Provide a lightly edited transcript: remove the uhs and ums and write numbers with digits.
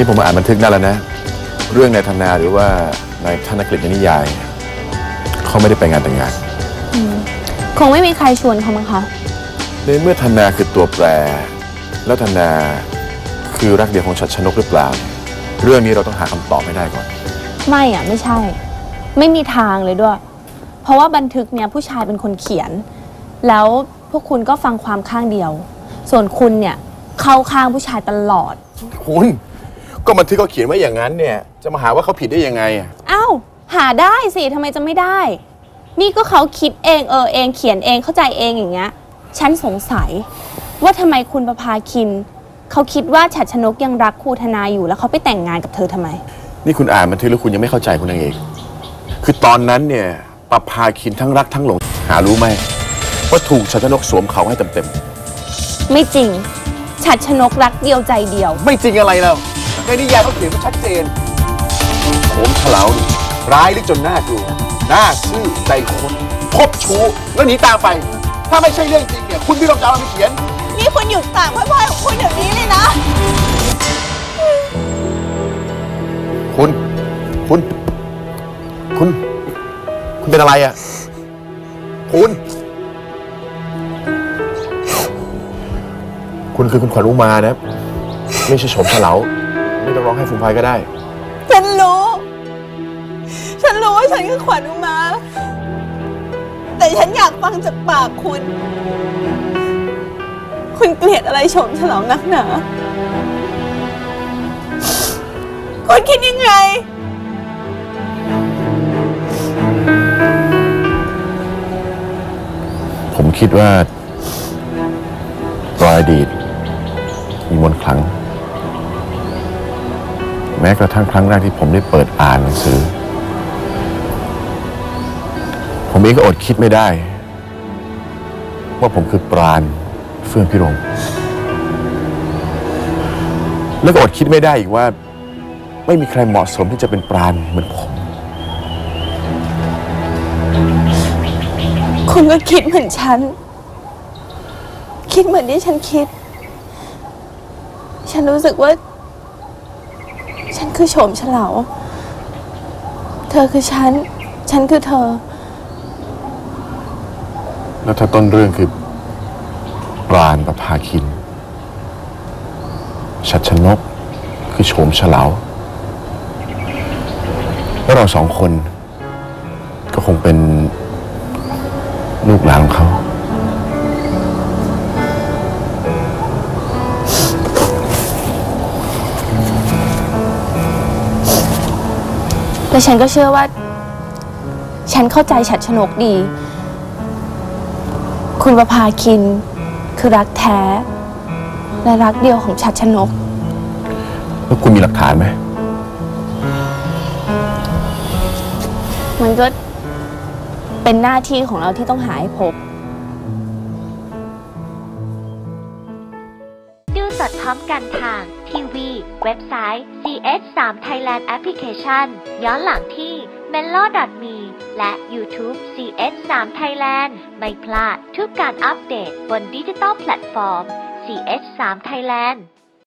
นี่ผมมาอ่านบันทึกนั่นแล้วนะเรื่องนายธนาหรือว่านายธนกฤษในนิยายเขาไม่ได้ไปงานแต่งงานคงไม่มีใครชวนเขามั้งคะในเมื่อธนาคือตัวแปรแล้วธนาคือรักเดียวของฉัตรชนกหรือเปล่าเรื่องนี้เราต้องหาคำตอบให้ได้ก่อนไม่อ่ะไม่ใช่ไม่มีทางเลยด้วยเพราะว่าบันทึกเนี่ยผู้ชายเป็นคนเขียนแล้วพวกคุณก็ฟังความข้างเดียวส่วนคุณเนี่ยเข้าข้างผู้ชายตลอดคุณก็บันทึกเขาเขียนไว้อย่างนั้นเนี่ยจะมาหาว่าเขาผิดได้ยังไงอ้าวหาได้สิทำไมจะไม่ได้นี่ก็เขาคิดเองเองเขียนเองเข้าใจเองอย่างเงี้ยฉันสงสัยว่าทำไมคุณประภาคินเขาคิดว่าฉัตรชนกยังรักครูธนาอยู่แล้วเขาไปแต่งงานกับเธอทำไมนี่คุณอ่านบันทึกแล้วคุณยังไม่เข้าใจคุณนางเอกคือตอนนั้นเนี่ยประภาคินทั้งรักทั้งหลงหารู้ไหมว่าถูกฉัตรชนกสวมเขาให้เต็มๆไม่จริงฉัตรชนกรักเดียวใจเดียวไม่จริงอะไรแล้วในนิยายเขาเขียนไว้ชัดเจนโหมเฉลาร้ายลึกจนน่ากลัวน่าซื่อใจคนคบชู้แล้วหนีตามไปถ้าไม่ใช่เรื่องจริงเนี่ยคุณไม่ต้องจะเอาไปเขียนนี่คุณหยุดตามพ่อยๆของคุณเดี๋ยวนี้เลยนะคุณเป็นอะไรอ่ะคุณคือคุณขวัญอุมานะไม่ใช่โฉมเฉลาไม่ต้องร้องให้ฟูมพายก็ได้ฉันรู้ว่าฉันคือขวัญอุมาแต่ฉันอยากฟังจากปากคุณเกลียดอะไรโฉมเฉลานักหนาคุณคิดยังไงผมคิดว่ารอยอดีตมีมนต์ขลังแม้กระทั่งครั้งแรกที่ผมได้เปิดอ่านหนังสือผมเองก็อดคิดไม่ได้ว่าผมคือปราณเฟื่องพิรมแล้วก็อดคิดไม่ได้อีกว่าไม่มีใครเหมาะสมที่จะเป็นปราณเหมือนผมคุณก็คิดเหมือนฉันคิดเหมือนที่ฉันคิดฉันรู้สึกว่าฉันคือโฉมเฉลาเธอคือฉันฉันคือเธอแล้วถ้าต้นเรื่องคือปราณประภาคินฉัตรชนกคือโฉมเฉลาแล้วเราสองคนก็คงเป็นลูกหลานของเขาแต่ฉันก็เชื่อว่าฉันเข้าใจฉัตรชนกดีคุณประภาคินคือรักแท้และรักเดียวของฉัตรชนกแล้วคุณมีหลักฐานไหมมันก็เป็นหน้าที่ของเราที่ต้องหาให้พบดูสดพร้อมกันทางทีวีเว็บไซต์ CH3 Thailand Application ย้อนหลังที่ mello.me และ YouTube CH3 Thailand ไม่พลาดทุกการอัปเดตบนดิจิตอลแพลตฟอร์ม CH3 Thailand